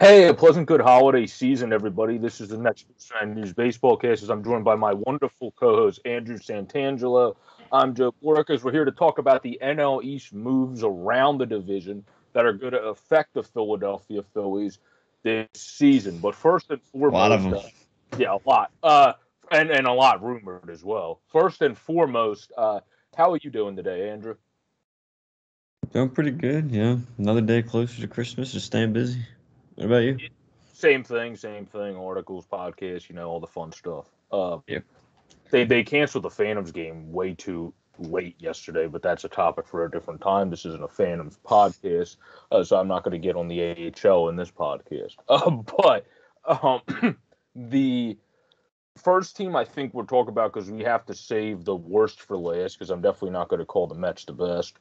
Hey, a pleasant good holiday season, everybody. This is the next Trend News Baseball Cast. I'm joined by my wonderful co-host, Andrew Santangelo. I'm Joe Boricas. We're here to talk about the NL East moves around the division that are going to affect the Philadelphia Phillies this season. But first and foremost... And a lot rumored as well. First and foremost, how are you doing today, Andrew? Doing pretty good, yeah. Another day closer to Christmas, just staying busy. What about you? Same thing. Articles, podcasts, you know, all the fun stuff. They canceled the Phantoms game way too late yesterday, but that's a topic for a different time. This isn't a Phantoms podcast, so I'm not going to get on the AHL in this podcast. The first team I think we'll talk about, because we have to save the worst for last, because I'm definitely not going to call the Mets the best,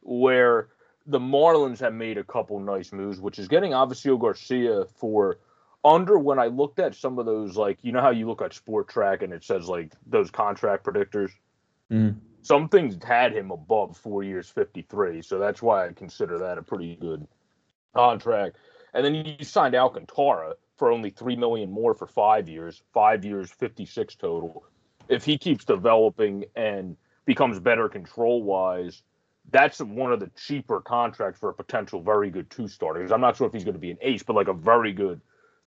where the Marlins have made a couple nice moves, which is getting Obviously Garcia for under, when I looked at some of those, like, you know how you look at Sport Track and it says, like, those contract predictors? Some things had him above 4 years, 53, so that's why I consider that a pretty good contract. And then you signed Alcantara for only $3 million more for 5 years, 56 total. If he keeps developing and becomes better control-wise, that's one of the cheaper contracts for a potential very good two-starter. Because I'm not sure if he's going to be an ace, but like a very good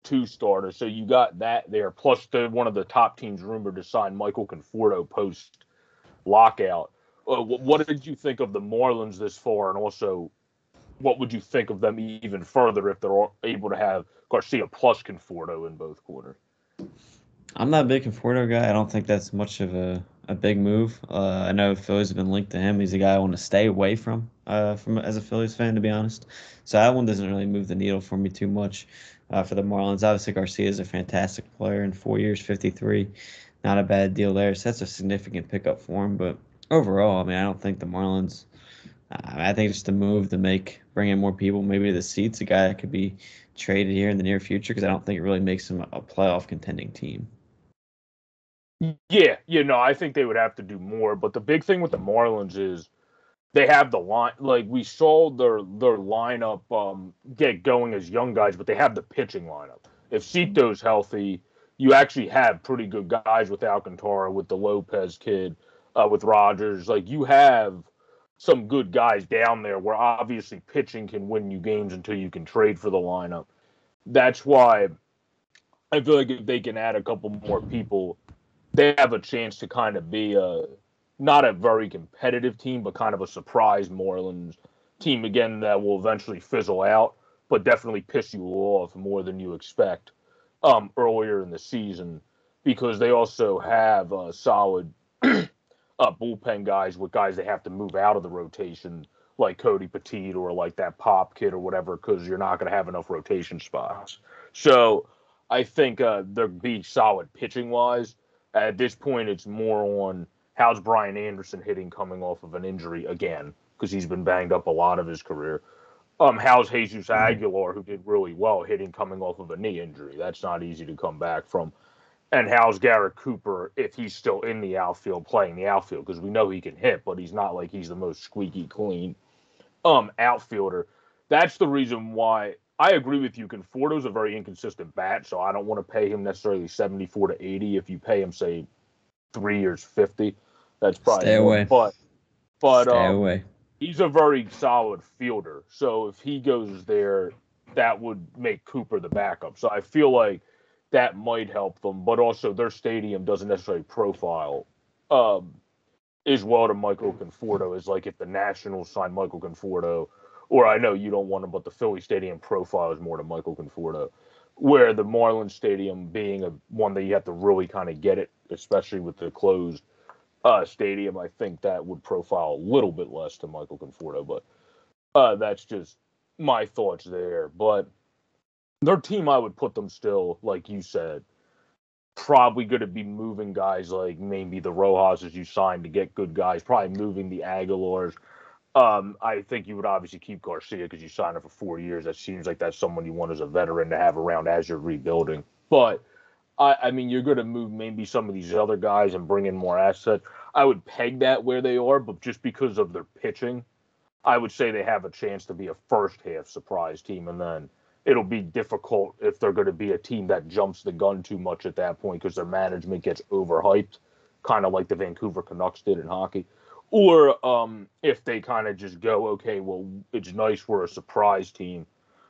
two-starter. So you got that there. Plus, one of the top teams rumored to sign Michael Conforto post-lockout. What did you think of the Marlins this far? And also, what would you think of them even further if they're able to have Garcia plus Conforto in both quarters? I'm not a big Conforto guy. I don't think that's much of a big move. I know Phillies have been linked to him. He's a guy I want to stay away from as a Phillies fan, to be honest. So that one doesn't really move the needle for me too much. For the Marlins, obviously Garcia is a fantastic player. In 4 years, 53, not a bad deal there. So that's a significant pickup for him. But overall, I mean, I don't think the Marlins. I think it's the move to bring in more people, maybe to the seats, a guy that could be traded here in the near future, because I don't think it really makes them a playoff contending team. Yeah, I think they would have to do more. But the big thing with the Marlins is they have the line. Like, we saw their lineup get going as young guys, but they have the pitching lineup. If Cito's healthy, you actually have pretty good guys with Alcantara, with the Lopez kid, with Rogers. Like, you have some good guys down there where obviously pitching can win you games until you can trade for the lineup. That's why I feel like if they can add a couple more people, they have a chance to kind of be not a very competitive team, but kind of a surprise Marlins team, again, that will eventually fizzle out, but definitely piss you off more than you expect earlier in the season, because they also have a solid bullpen guys with guys they have to move out of the rotation, like Cody Petit or like that Pop kid or whatever, because you're not going to have enough rotation spots. So I think they'll be solid pitching-wise. At this point, it's more on how's Brian Anderson hitting coming off of an injury again, because he's been banged up a lot of his career. How's Jesus Aguilar, who did really well, hitting coming off of a knee injury? That's not easy to come back from. And how's Garrett Cooper, if he's still in the outfield, playing the outfield? Because we know he can hit, but he's not like he's the most squeaky clean outfielder. That's the reason why I agree with you. Conforto's a very inconsistent bat, so I don't want to pay him necessarily 74 to 80. If you pay him, say, 3 years 50, that's probably stay away. But he's a very solid fielder. So if he goes there, that would make Cooper the backup. So I feel like that might help them, but also their stadium doesn't necessarily profile as well to Michael Conforto as, like, if the Nationals sign Michael Conforto, or I know you don't want him, but the Philly stadium profiles more to Michael Conforto, where the Marlins stadium being one that you have to really kind of get it, especially with the closed stadium, I think that would profile a little bit less to Michael Conforto, but that's just my thoughts there. But their team, I would put them still, like you said, probably going to be moving guys like maybe the Rojas's you signed to get good guys, probably moving the Aguilars. I think you would obviously keep Garcia because you signed him for 4 years. That seems like that's someone you want as a veteran to have around as you're rebuilding. But, I mean, you're going to move maybe some of these other guys and bring in more assets. I would peg that where they are, but just because of their pitching, I would say they have a chance to be a first-half surprise team, and then it'll be difficult if they're going to be a team that jumps the gun too much at that point because their management gets overhyped, kind of like the Vancouver Canucks did in hockey. Or if they kind of just go, okay, well, it's nice we're a surprise team,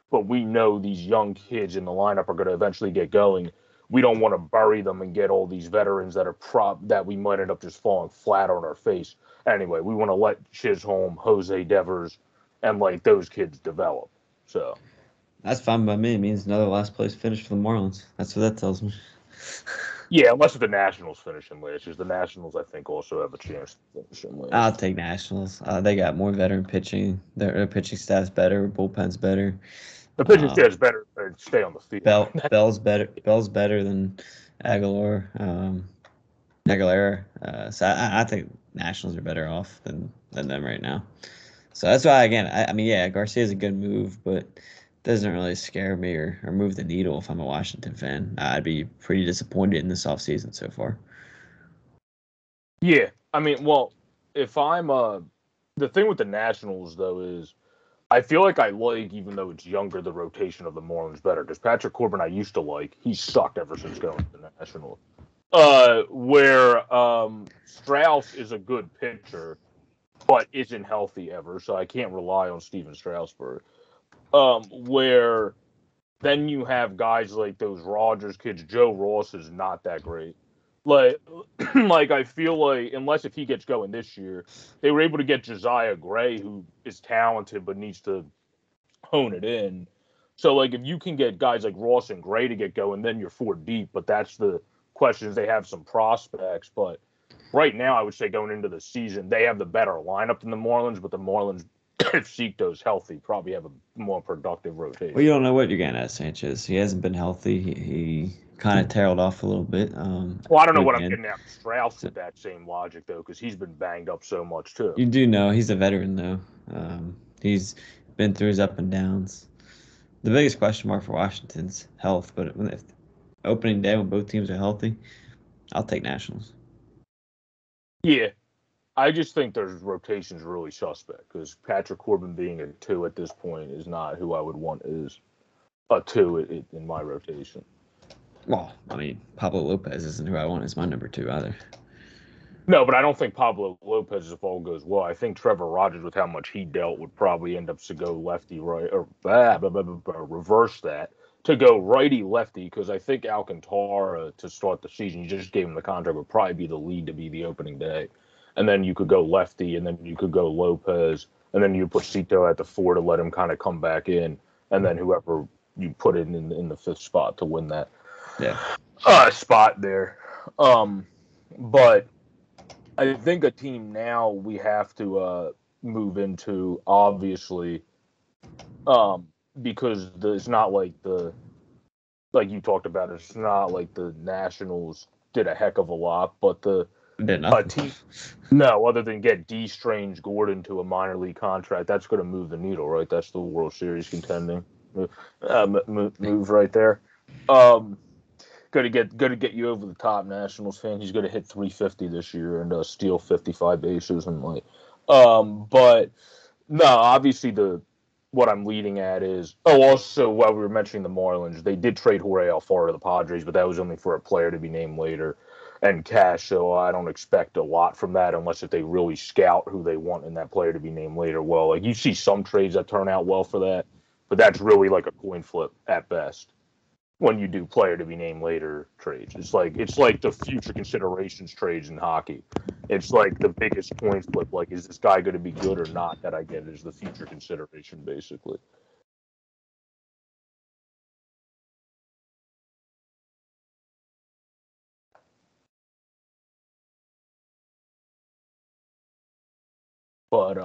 but we know these young kids in the lineup are going to eventually get going. We don't want to bury them and get all these veterans that are that we might end up just falling flat on our face. Anyway, we want to let Chisholm, Jose Devers, and like those kids develop. So that's fine by me. It means another last place finish for the Marlins. That's what that tells me. Yeah, unless the Nationals finish in last, because the Nationals, I think, also have a chance to finish in last. I'll take Nationals. They got more veteran pitching. Their pitching staff's better. Bullpen's better. The pitching staff's better. Stay on the field. Bell's better. Bell's better than Aguilar. Aguilera. So I think Nationals are better off than them right now. So that's why, again, I mean, yeah, Garcia's a good move, but doesn't really scare me or move the needle if I'm a Washington fan. I'd be pretty disappointed in this offseason so far. Yeah. I mean, well, if I'm the thing with the Nationals, though, is I feel like I like, even though it's younger, the rotation of the Marlins better. Because Patrick Corbin I used to like. He sucked ever since going to the Nationals. Where Strauss is a good pitcher, but isn't healthy ever, so I can't rely on Steven Strauss for it. Where then you have guys like those Rogers kids. Joe Ross is not that great. Like I feel like, unless if he gets going this year, they were able to get Josiah Gray, who is talented but needs to hone it in. So, like, if you can get guys like Ross and Gray to get going, then you're four deep. But that's the question. They have some prospects. But right now, I would say going into the season, they have the better lineup than the Marlins, but the Marlins, if Sito's healthy, probably have a more productive rotation. Well, you don't know what you're getting at Sanchez. He hasn't been healthy. He kind of tailed off a little bit. Well, I don't know what I'm getting at Strauss with that same logic, though, because he's been banged up so much, too. You do know he's a veteran, though. He's been through his up and downs. The biggest question mark for Washington's health, but if opening day when both teams are healthy, I'll take Nationals. Yeah. I just think their rotation's really suspect because Patrick Corbin being a 2 at this point is not who I would want as a 2 in my rotation. Well, I mean, Pablo Lopez isn't who I want as my number 2 either. No, but I don't think Pablo Lopez, if all goes well, I think Trevor Rogers, with how much he dealt, would probably end up to go lefty, right, or reverse that to go righty lefty, because I think Alcantara to start the season, you just gave him the contract, would probably be the lead to be the opening day. And then you could go lefty, and then you could go Lopez, and then you put Sito at the 4 to let him kind of come back in, and then whoever you put in the 5th spot to win that spot there. But I think a team now we have to move into, obviously, because it's not like like you talked about, it's not like the Nationals did a heck of a lot, but other than get D. Strange Gordon to a minor league contract, that's going to move the needle, right? That's the World Series contending move right there. Going to get you over the top, Nationals fan. He's going to hit 350 this year and steal 55 bases and like. But no, obviously what I'm leading at is also while we were mentioning the Marlins, they did trade Jorge Alfaro to the Padres, but that was only for a player to be named later. And cash, so I don't expect a lot from that unless if they really scout who they want in that player to be named later. Well, like you see some trades that turn out well for that, but that's really like a coin flip at best when you do player to be named later trades. It's like the future considerations trades in hockey. It's like the biggest coin flip, like is this guy going to be good or not, that I get is the future consideration basically. But,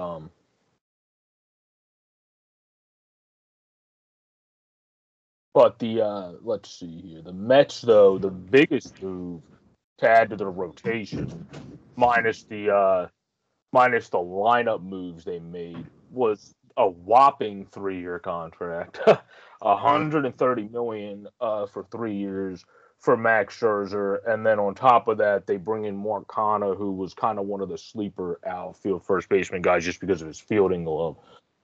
let's see here. The Mets, though, the biggest move to add to their rotation, minus the lineup moves they made, was a whopping 3-year contract, $130 million for 3 years for Max Scherzer, and then on top of that, they bring in Mark Canha, who was kind of one of the sleeper outfield first baseman guys just because of his fielding glove.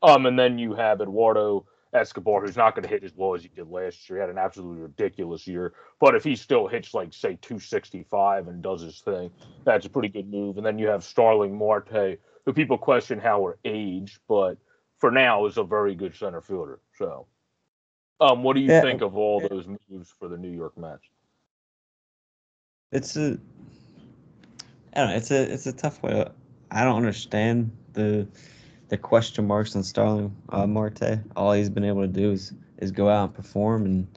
And then you have Eduardo Escobar, who's not going to hit as well as he did last year. He had an absolutely ridiculous year. But if he still hits, like, say, 265 and does his thing, that's a pretty good move. And then you have Starling Marte, who people question our age, but for now is a very good center fielder. So what do you think of all those moves for the New York Mets? It's a tough way. I don't understand the question marks on Starling Marte. All he's been able to do is go out and perform, and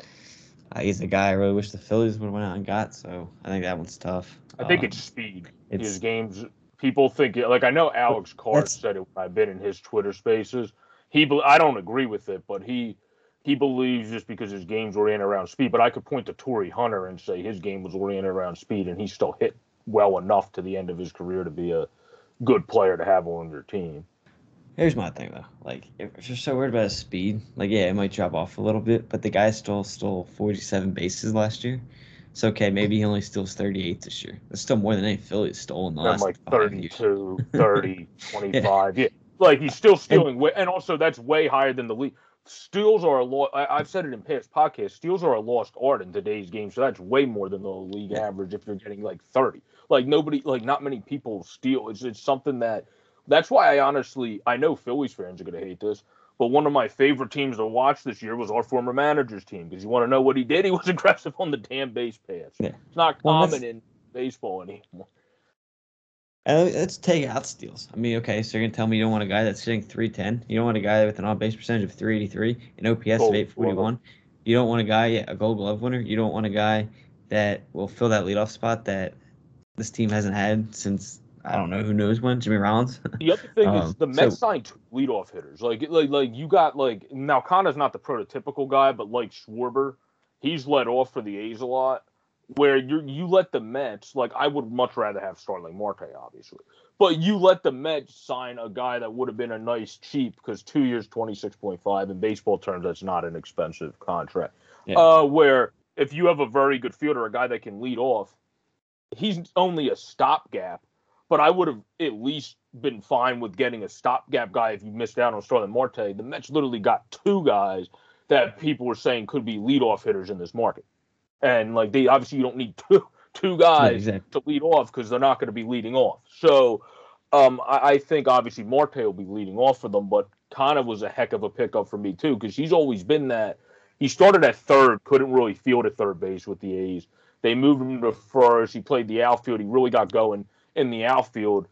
he's a guy I really wish the Phillies would have went out and got. So I think that one's tough. I think it's speed. His games, people think I know Alex Carr said it when I've been in his Twitter Spaces. I don't agree with it, but he believes just because his games were in around speed. But I could point to Torrey Hunter and say his game was oriented around speed, and he still hit well enough to the end of his career to be a good player to have on your team. Here's my thing, though. If you're so worried about his speed, it might drop off a little bit, but the guy still stole 47 bases last year. So, okay, maybe he only steals 38 this year. That's still more than any Phillies stole in the last 32, 30, 25. Yeah. He's still stealing. And also, that's way higher than the league. Steals are a loss. I've said it in past podcasts. Steals are a lost art in today's game. So, that's way more than the league average if you're getting, 30. Not many people steal. It's something that... That's why I know Phillies fans are going to hate this, but one of my favorite teams to watch this year was our former manager's team, because you want to know what he did? He was aggressive on the damn base paths. Yeah. It's not common in baseball anymore. Let's take out steals. So you're going to tell me you don't want a guy that's hitting 310. You don't want a guy with an on-base percentage of 383, an OPS of 841. You don't want a guy, a Gold Glove winner. You don't want a guy that will fill that leadoff spot that this team hasn't had since... I don't know who knows when, Jimmy Rollins. The other thing is the Mets signed two leadoff hitters. You got Malcana's not the prototypical guy, but Schwarber, he's let off for the A's a lot. Where you let the Mets I would much rather have Starling Marte, obviously, but you let the Mets sign a guy that would have been a nice cheap, because 2 years, 26.5 in baseball terms, that's not an expensive contract. Yeah. Where if you have a very good fielder, a guy that can lead off, he's only a stopgap. But I would have at least been fine with getting a stopgap guy if you missed out on Starling Marte. The Mets literally got two guys that people were saying could be leadoff hitters in this market. And they obviously you don't need two guys to lead off, because they're not going to be leading off. So I think obviously Marte will be leading off for them, but Connor was a heck of a pickup for me too, because he's always been that. He started at third, couldn't really field at third base with the A's. They moved him to first. He played the outfield. He really got going in the outfield.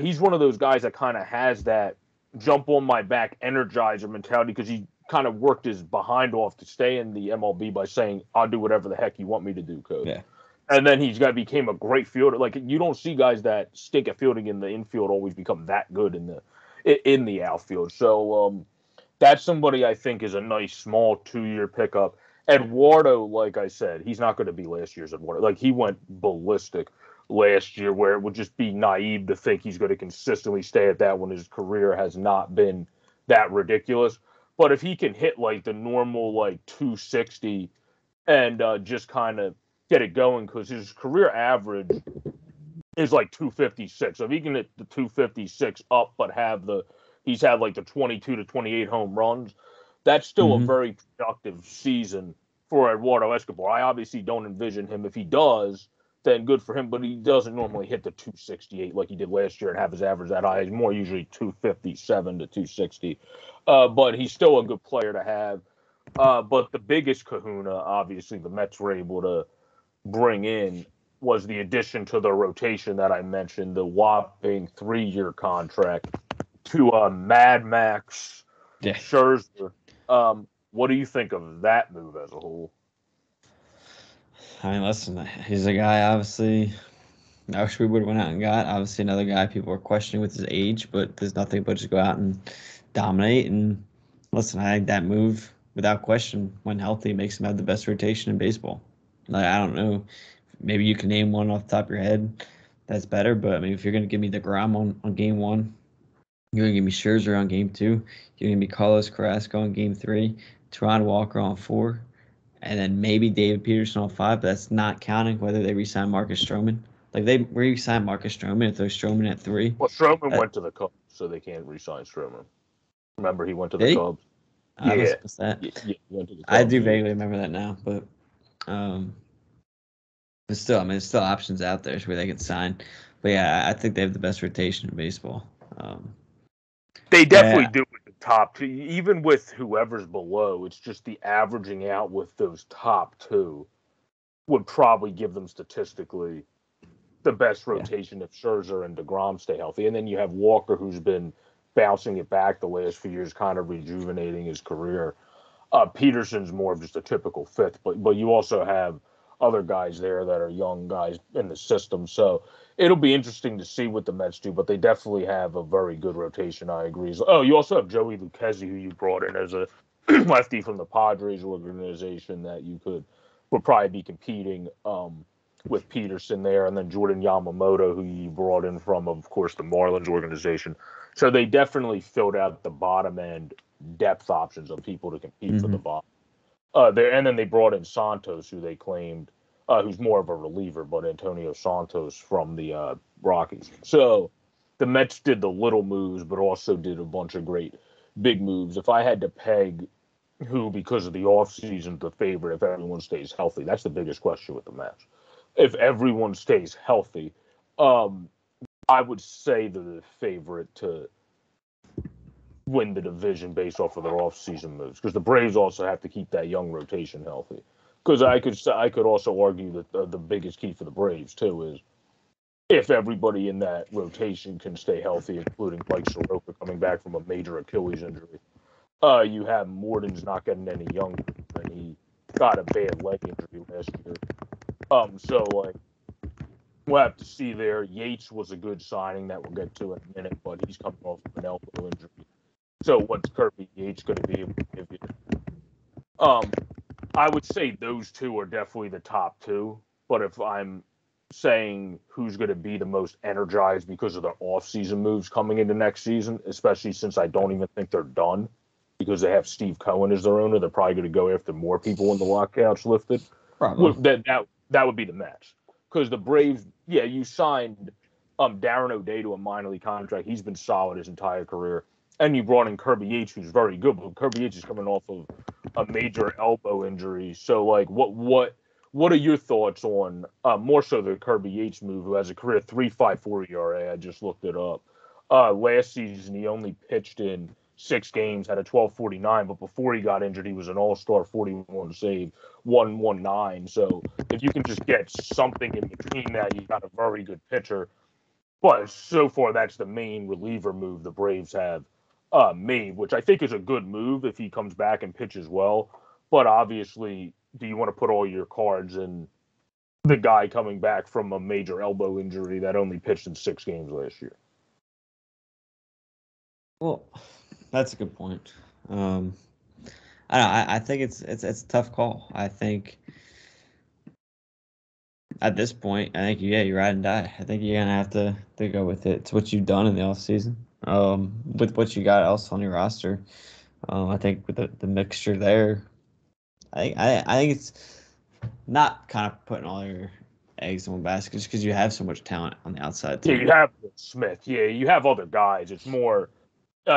He's one of those guys that kind of has that jump on my back energizer mentality, because he kind of worked his behind off to stay in the MLB by saying, I'll do whatever the heck you want me to do, coach. Yeah. And then he's became a great fielder. You don't see guys that stink at fielding in the infield always become that good in the outfield. So that's somebody I think is a nice small 2-year pickup. Eduardo, like I said, he's not going to be last year's Eduardo. He went ballistic last year, where it would just be naive to think he's going to consistently stay at that when his career has not been that ridiculous. But if he can hit the normal 260 and just kind of get it going, because his career average is 256. So if he can hit the 256 up, but he's had the 22 to 28 home runs, that's still a very productive season for Eduardo Escobar. I obviously don't envision him. If he does, then good for him, but he doesn't normally hit the 268 like he did last year and have his average that high. He's more usually 257 to 260, but he's still a good player to have. But the biggest kahuna, obviously, the Mets were able to bring in was the addition to the rotation that I mentioned, the whopping 3-year contract to Mad Max Scherzer. What do you think of that move as a whole? Listen, he's a guy, obviously, I wish we would have went out and got. Obviously, another guy people are questioning with his age, but there's nothing but just go out and dominate. And, listen, I think that move, without question, when healthy, makes him have the best rotation in baseball. I don't know. Maybe you can name one off the top of your head that's better, but, if you're going to give me DeGrom on Game 1, you're going to give me Scherzer on Game 2, you're going to give me Carlos Carrasco on Game 3, Teron Walker on 4, and then maybe David Peterson on 5, but that's not counting whether they re-sign Marcus Stroman. They re-sign Marcus Stroman if they're Stroman at 3. Well, Stroman went to the Cubs, so they can't re-sign Stroman. Remember, he went to the Cubs. I was supposed to that. I do vaguely remember that now, but still, I mean, there's still options out there where they could sign. But yeah, I think they have the best rotation in baseball. They definitely do with the top two, even with whoever's below. It's just the averaging out with those top two would probably give them statistically the best rotation if Scherzer and DeGrom stay healthy. And then you have Walker, who's been bouncing it back the last few years, kind of rejuvenating his career. Peterson's more of just a typical fifth, but you also have other guys there that are young guys in the system. So it'll be interesting to see what the Mets do, but they definitely have a very good rotation, I agree. Oh, you also have Joey Lucchesi, who you brought in as a lefty from the Padres organization that you would probably be competing with Peterson there, and then Jordan Yamamoto, who you brought in from, of course, the Marlins organization. So they definitely filled out the bottom end depth options of people to compete for the bottom. There, and then they brought in Santos, who they claimed, who's more of a reliever, but Antonio Santos from the Rockies. So the Mets did the little moves, but also did a bunch of great big moves. If I had to peg who, because of the offseason, the favorite, if everyone stays healthy, that's the biggest question with the Mets. If everyone stays healthy, I would say they're the favorite to win the division based off of their offseason moves, because the Braves also have to keep that young rotation healthy. Because I could also argue that the biggest key for the Braves too is if everybody in that rotation can stay healthy, including Mike Soroka coming back from a major Achilles injury. You have Morton's not getting any younger, and he got a bad leg injury last year. So like, we'll have to see there. Yates was a good signing that we'll get to in a minute, but he's coming off of an elbow injury. So what's Kirby Yates going to be able to give you? I would say those two are definitely the top two. But if I'm saying who's going to be the most energized because of their offseason moves coming into next season, especially since I don't even think they're done because they have Steve Cohen as their owner, they're probably going to go after more people when the lockout's lifted. Probably. That would be the Mets. Because the Braves, you signed Darren O'Day to a minor league contract. He's been solid his entire career. And you brought in Kirby Yates, who's very good, but Kirby Yates is coming off of a major elbow injury. So, like, what are your thoughts on more so the Kirby Yates move, who has a career 3.54 ERA? I just looked it up. Last season, he only pitched in 6 games, had a 12.49, but before he got injured, he was an all-star 41 save, 119. So if you can just get something in between that, you got a very good pitcher. But so far, that's the main reliever move the Braves have made, which I think is a good move if he comes back and pitches well. But obviously, do you want to put all your cards in the guy coming back from a major elbow injury that only pitched in 6 games last year? Well, that's a good point. I think it's a tough call. I think at this point, I think you ride and die. I think you're gonna have to go with it. It's what you've done in the offseason, with what you got else on your roster. I think with the mixture there, I think it's not kind of putting all your eggs in one basket just because you have so much talent on the outside too. Yeah, you have Smith. Yeah, you have other guys. It's more.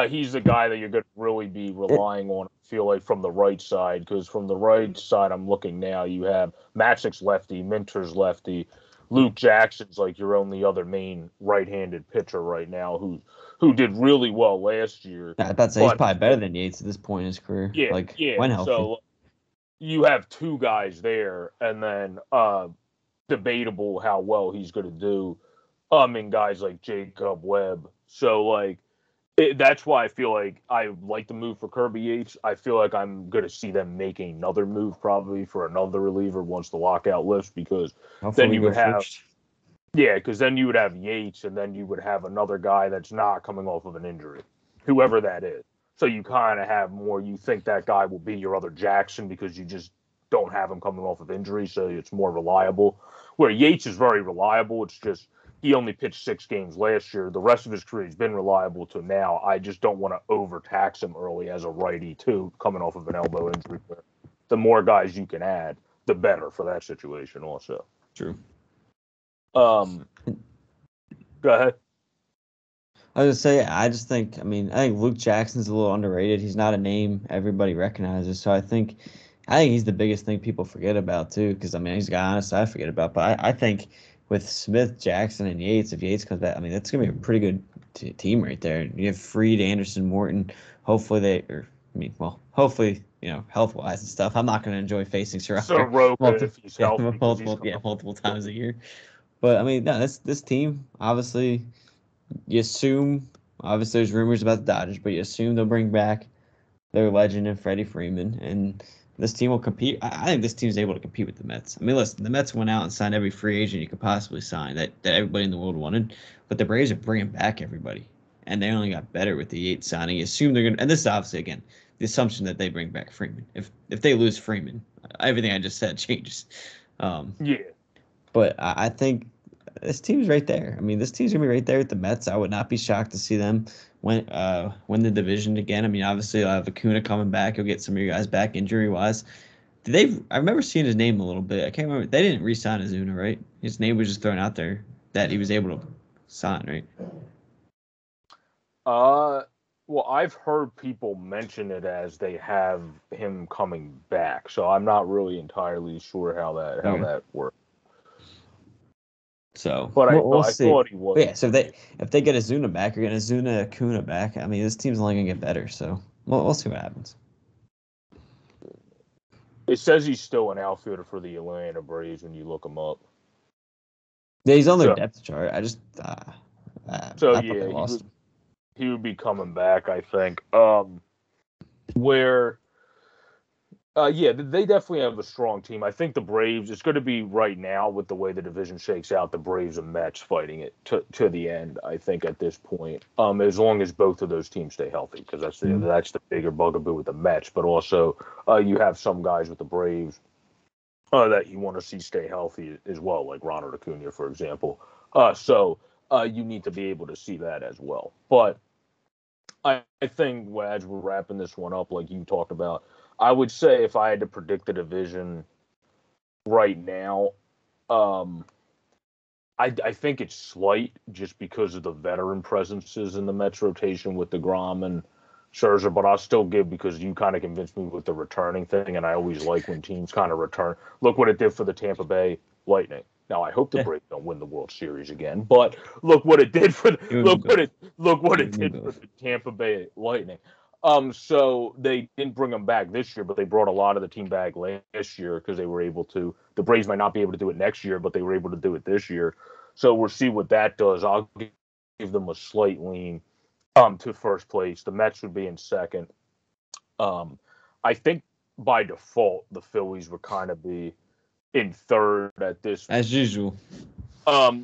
He's the guy that you're going to really be relying on, I feel like, from the right side. Because from the right side, I'm looking now, you have Matzik's lefty, Minter's lefty. Luke Jackson's like your only other main right-handed pitcher right now who did really well last year. I thought he's probably better than Yates at this point in his career. Yeah, when healthy. So you have two guys there, and then debatable how well he's going to do in guys like Jacob Webb. So, like, that's why I feel like I like the move for Kirby Yates. I feel like I'm going to see them make another move probably for another reliever once the lockout lifts because then you would have Yates and then you would have another guy that's not coming off of an injury, whoever that is. So you kind of have more, you think that guy will be your other Jackson because you just don't have him coming off of injury, so it's more reliable. Where Yates is very reliable, it's just he only pitched 6 games last year. The rest of his career, he's been reliable to now. I just don't want to overtax him early as a righty, too, coming off of an elbow injury. The more guys you can add, the better for that situation also. True. Go ahead. I was going to say, I think Luke Jackson's a little underrated. He's not a name everybody recognizes. So I think he's the biggest thing people forget about, too, because, he's a guy, honestly, I forget about. But I think with Smith, Jackson, and Yates, if Yates comes back, that's going to be a pretty good team right there. You have Fried, Anderson, Morton. Hopefully, health-wise and stuff. I'm not going to enjoy facing Soroka. Multiple times a year. But, this team, obviously, you assume, obviously there's rumors about the Dodgers, but you assume they'll bring back their legend and Freddie Freeman, and this team will compete. I think this team's able to compete with the Mets. Listen, the Mets went out and signed every free agent you could possibly sign that everybody in the world wanted, but the Braves are bringing back everybody, and they only got better with the Yates signing. You assume they're going to, and this is obviously, again, the assumption that they bring back Freeman. If they lose Freeman, everything I just said changes. But I think this team's right there. This team's going to be right there with the Mets. I would not be shocked to see them win the division again. Obviously, you'll have Acuna coming back. You'll get some of your guys back injury-wise. I remember seeing his name a little bit. I can't remember. They didn't re-sign Azuna, right? His name was just thrown out there that he was able to sign, right? Well, I've heard people mention it as they have him coming back, so I'm not really entirely sure how that works. So, but I thought he was. But yeah, so if they get Azuna back, or get Acuna back, this team's only gonna get better. So we'll see what happens. It says he's still an outfielder for the Atlanta Braves when you look him up. Yeah, he's on their depth chart. He would be coming back, I think. They definitely have a strong team. I think the Braves, it's going to be right now with the way the division shakes out, the Braves and Mets fighting it to the end, I think, at this point, as long as both of those teams stay healthy, because that's the bigger bugaboo with the Mets. But also you have some guys with the Braves that you want to see stay healthy as well, like Ronald Acuna, for example. So you need to be able to see that as well. But I think as we're wrapping this one up, like you talked about, I would say if I had to predict the division right now, I think it's slight just because of the veteran presences in the Mets rotation with DeGrom and Scherzer, but I'll still give, because you kind of convinced me with the returning thing, and I always like when teams kind of return. Look what it did for the Tampa Bay Lightning. Now I hope the Braves don't win the World Series again, but look what it did for the Tampa Bay Lightning. So they didn't bring them back this year, but they brought a lot of the team back last year because they were able to. The Braves might not be able to do it next year, but they were able to do it this year. So we'll see what that does. I'll give them a slight lean to first place. The Mets would be in second. I think by default the Phillies would kind of be in third at this point, as usual.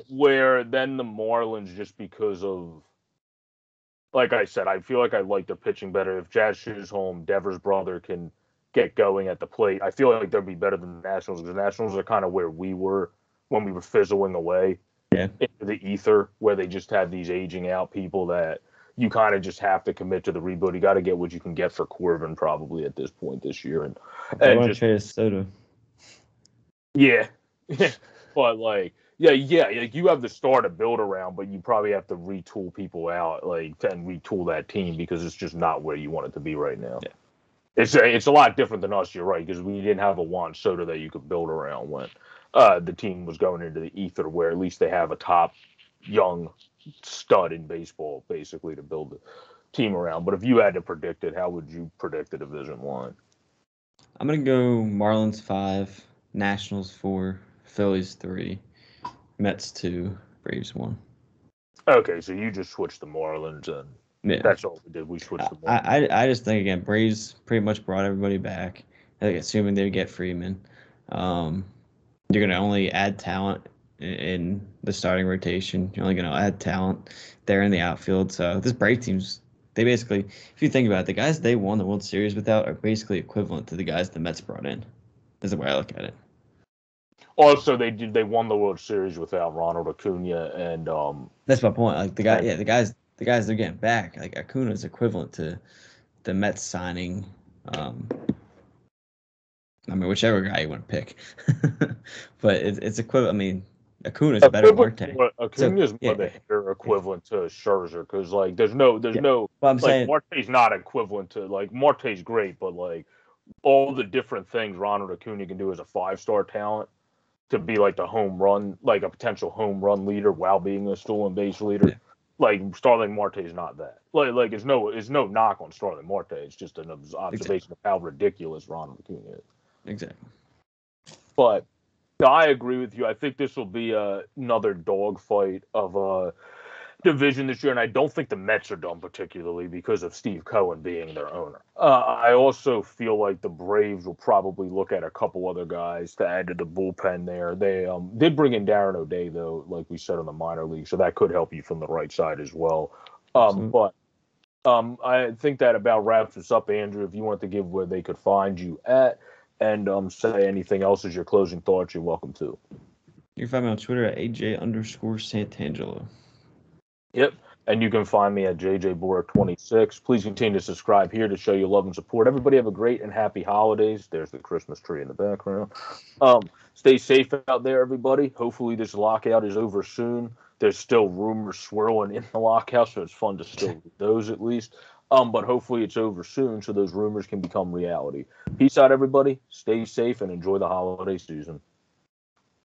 Where then the Marlins, just because of, like I said, I feel like I like the pitching better. If Jazz Chisholm, Devers' brother, can get going at the plate, I feel like they'll be better than the Nationals, because the Nationals are kind of where we were when we were fizzling away into the ether, where they just have these aging out people that you kind of just have to commit to the rebuild. You got to get what you can get for Corbin probably at this point this year, and just Soto. Yeah, but you have the star to build around, but you probably have to retool people out, and retool that team, because it's just not where you want it to be right now. Yeah. It's a lot different than us, you're right, because we didn't have a Juan Soto that you could build around when the team was going into the ether, where at least they have a top young stud in baseball, basically, to build the team around. But if you had to predict it, how would you predict the division line? I'm going to go Marlins 5. Nationals 4, Phillies 3, Mets 2, Braves 1. Okay, so you just switched the Marlins, and that's all we did. We switched the Marlins. I just think, again, Braves pretty much brought everybody back, assuming they get Freeman. You're going to only add talent in the starting rotation. You're only going to add talent there in the outfield. So this Braves team's, they basically, if you think about it, the guys they won the World Series without are basically equivalent to the guys the Mets brought in. Is the way I look at it. Also, they won the World Series without Ronald Acuna, and that's my point. The guys they're getting back, like Acuna is equivalent to the Mets signing. Whichever guy you want to pick, but it's equivalent. Acuna's better than Marte. Acuna's more the hitter equivalent to Scherzer, because like there's no. Well, I'm saying Marte's not equivalent to like Marte's great, but like all the different things Ronald Acuna can do as a 5-star talent to be like the home run, like a potential home run leader while being a stolen base leader. Yeah. Like Starling Marte's not that. Like it's no knock on Starling Marte. It's just an observation of how ridiculous Ronald Acuna is. Exactly. But no, I agree with you. I think this will be another dogfight of a division this year, and I don't think the Mets are done particularly because of Steve Cohen being their owner. I also feel like the Braves will probably look at a couple other guys to add to the bullpen there. They did bring in Darren O'Day, though, like we said, on the minor league, so that could help you from the right side as well. But I think that about wraps us up, Andrew, if you want to give where they could find you at. And say anything else as your closing thoughts, you're welcome to. You can find me on Twitter at AJ_Santangelo. Yep. And you can find me at JJBoric26. Please continue to subscribe here to show your love and support. Everybody have a great and happy holidays. There's the Christmas tree in the background. Stay safe out there, everybody. Hopefully this lockout is over soon. There's still rumors swirling in the lockout, so it's fun to still read those at least. But hopefully it's over soon so those rumors can become reality. Peace out, everybody. Stay safe and enjoy the holiday season.